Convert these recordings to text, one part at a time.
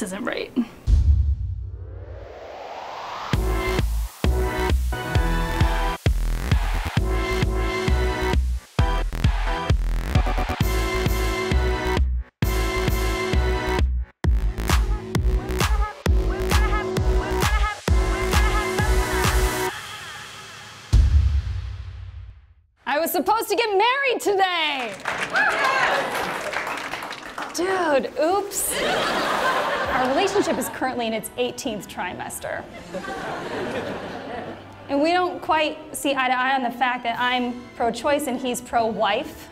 this isn't right. I was supposed to get married today! Dude, oops. Our relationship is currently in its 18th trimester. And we don't quite see eye to eye on the fact that I'm pro-choice and he's pro-wife.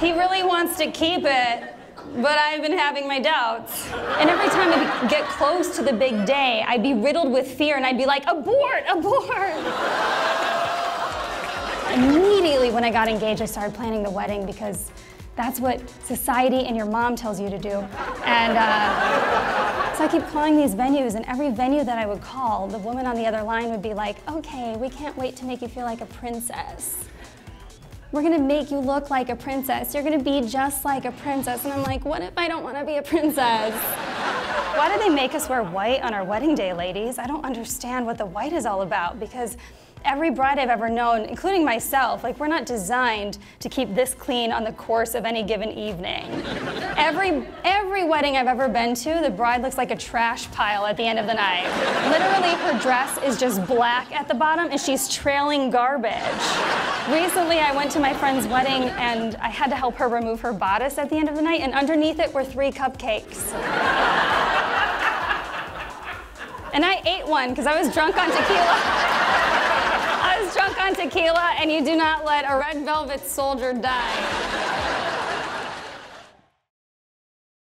He really wants to keep it, but I've been having my doubts. And every time we get close to the big day, I'd be riddled with fear and I'd be like, abort, abort! Immediately when I got engaged, I started planning the wedding because that's what society and your mom tells you to do. And so I keep calling these venues, and every venue that I would call, the woman on the other line would be like, okay, we can't wait to make you feel like a princess. We're gonna make you look like a princess. You're gonna be just like a princess. And I'm like, what if I don't wanna be a princess? Why do they make us wear white on our wedding day, ladies? I don't understand what the white is all about, because every bride I've ever known, including myself, like, we're not designed to keep this clean on the course of any given evening. Every wedding I've ever been to, the bride looks like a trash pile at the end of the night. Literally, her dress is just black at the bottom and she's trailing garbage. Recently, I went to my friend's wedding and I had to help her remove her bodice at the end of the night, and underneath it were 3 cupcakes. And I ate one because I was drunk on tequila. Drunk on tequila, and you do not let a red velvet soldier die.